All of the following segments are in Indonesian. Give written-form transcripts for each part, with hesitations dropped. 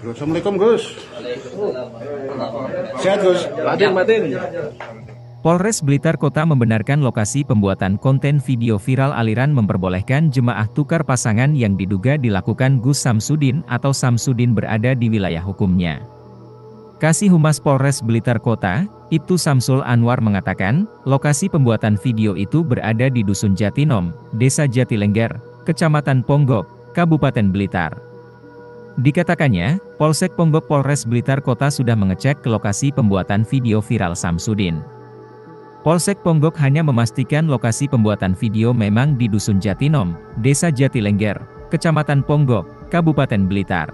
Assalamualaikum Gus. Sehat Gus. Matin. Polres Blitar Kota membenarkan lokasi pembuatan konten video viral aliran memperbolehkan jemaah tukar pasangan yang diduga dilakukan Gus Samsudin atau Samsudin berada di wilayah hukumnya. Kasihumas Polres Blitar Kota, Iptu Samsul Anwar mengatakan, lokasi pembuatan video itu berada di Dusun Jatinom, Desa Jatilengger, Kecamatan Ponggok, Kabupaten Blitar. Dikatakannya, Polsek Ponggok Polres Blitar Kota sudah mengecek ke lokasi pembuatan video viral Samsudin. Polsek Ponggok hanya memastikan lokasi pembuatan video memang di Dusun Jatinom, Desa Jatilengger, Kecamatan Ponggok, Kabupaten Blitar.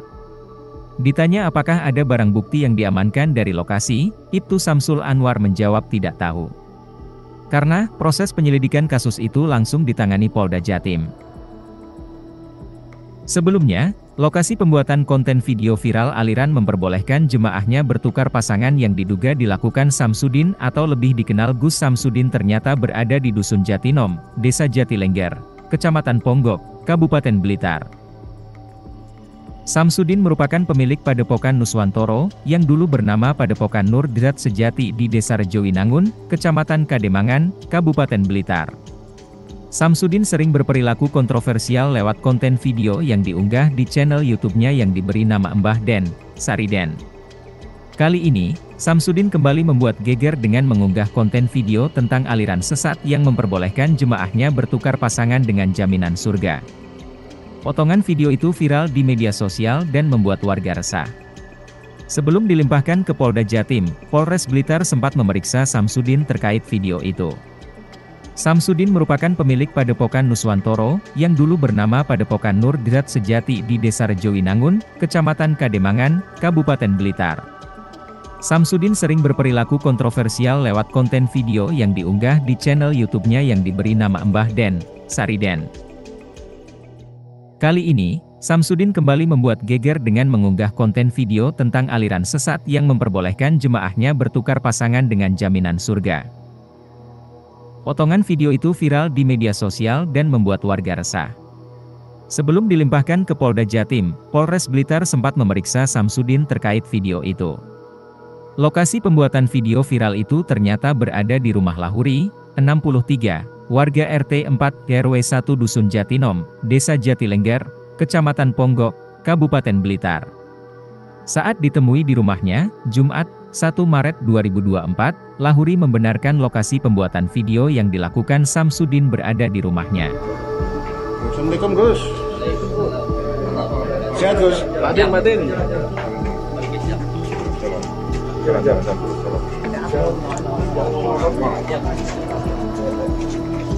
Ditanya apakah ada barang bukti yang diamankan dari lokasi, Iptu Samsul Anwar menjawab tidak tahu. Karena proses penyelidikan kasus itu langsung ditangani Polda Jatim. Sebelumnya, lokasi pembuatan konten video viral aliran memperbolehkan jemaahnya bertukar pasangan yang diduga dilakukan Samsudin atau lebih dikenal Gus Samsudin ternyata berada di Dusun Jatinom, Desa Jatilengger, Kecamatan Ponggok, Kabupaten Blitar. Samsudin merupakan pemilik Padepokan Nuswantoro, yang dulu bernama Padepokan Nur Derat Sejati di Desa Rejowinangun, Kecamatan Kademangan, Kabupaten Blitar. Samsudin sering berperilaku kontroversial lewat konten video yang diunggah di channel YouTube-nya yang diberi nama Mbah Den, Sariden. Kali ini, Samsudin kembali membuat geger dengan mengunggah konten video tentang aliran sesat yang memperbolehkan jemaahnya bertukar pasangan dengan jaminan surga. Potongan video itu viral di media sosial dan membuat warga resah. Sebelum dilimpahkan ke Polda Jatim, Polres Blitar sempat memeriksa Samsudin terkait video itu. Samsudin merupakan pemilik Padepokan Nuswantoro, yang dulu bernama Padepokan Nur Derat Sejati di Desa Rejowinangun, Kecamatan Kademangan, Kabupaten Blitar. Samsudin sering berperilaku kontroversial lewat konten video yang diunggah di channel YouTube-nya yang diberi nama Mbah Den, Sariden. Kali ini, Samsudin kembali membuat geger dengan mengunggah konten video tentang aliran sesat yang memperbolehkan jemaahnya bertukar pasangan dengan jaminan surga. Potongan video itu viral di media sosial dan membuat warga resah. Sebelum dilimpahkan ke Polda Jatim, Polres Blitar sempat memeriksa Samsudin terkait video itu. Lokasi pembuatan video viral itu ternyata berada di rumah Lahuri, 63, warga RT 4 RW 1 Dusun Jatinom, Desa Jatilengger, Kecamatan Ponggok, Kabupaten Blitar. Saat ditemui di rumahnya, Jumat, 1 Maret 2024, Lahuri membenarkan lokasi pembuatan video yang dilakukan Samsudin berada di rumahnya. Assalamualaikum Gus. Sehat Gus. Matin. Jalan.